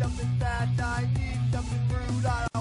Something fast, I need something rude.